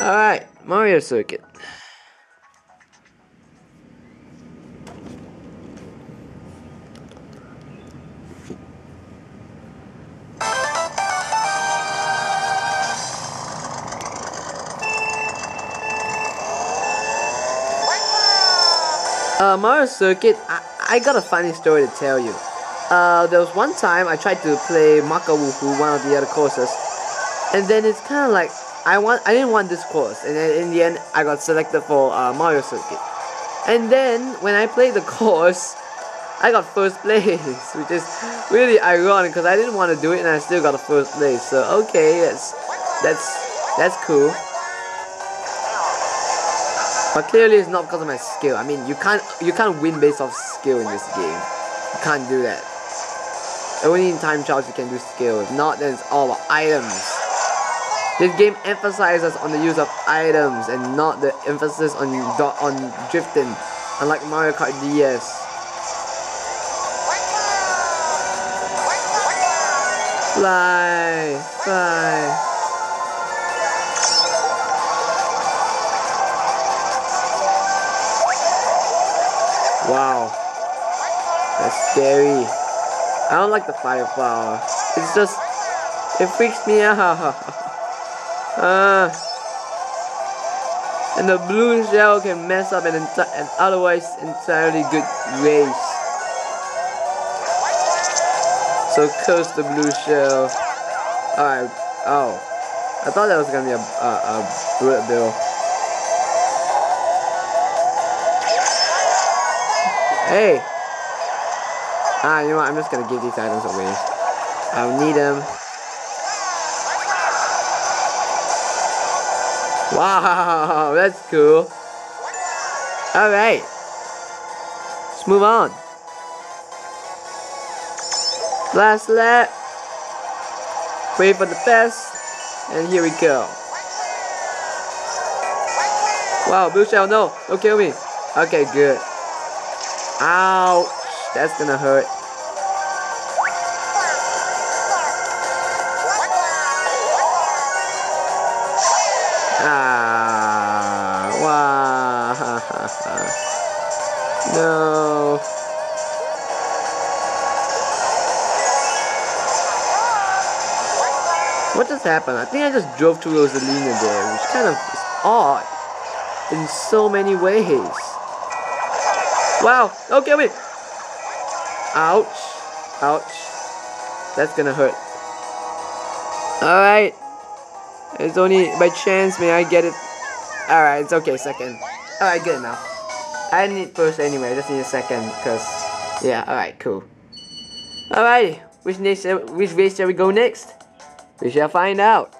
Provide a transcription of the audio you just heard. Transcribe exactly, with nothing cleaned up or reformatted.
Alright, Mario Circuit. Uh, Mario Circuit, I, I got a funny story to tell you. Uh, there was one time I tried to play Maka Wufu, one of the other courses, and then it's kind of like, I want, I didn't want this course, and then in the end, I got selected for uh, Mario Circuit. And then, when I played the course, I got first place, which is really ironic, because I didn't want to do it, and I still got a first place, so okay, that's, that's, that's cool. But clearly it's not because of my skill. I mean, you can't, you can't win based off skill in this game. You can't do that. Only in time trials you can do skill. If not, then it's all about items. This game emphasizes on the use of items and not the emphasis on on drifting, unlike Mario Kart D S. Fly, fly. Wow, that's scary. I don't like the fire flower. It's just, it freaks me out. Uh, and the balloon shell can mess up an, enti an otherwise entirely good race. So curse the blue shell. Alright, oh, I thought that was gonna be a, a, a bullet bill. Hey! Ah, you know what? I'm just gonna give these items away. I don't need them. Wow, that's cool. Alright. Let's move on. Last lap. Pray for the best. And here we go. Wow, blue shell, no. Don't kill me. Okay, good. Ouch, that's gonna hurt. Ah, wow. No. What just happened? I think I just drove to Rosalina there, which kind of is odd in so many ways. Wow, don't kill me! Ouch. Ouch. That's gonna hurt. Alright. It's only by chance may I get it. Alright, it's okay, second. Alright, good enough. I didn't need first anyway, I just need a second, because... yeah, alright, cool. Alrighty, which, next, which race shall we go next? We shall find out.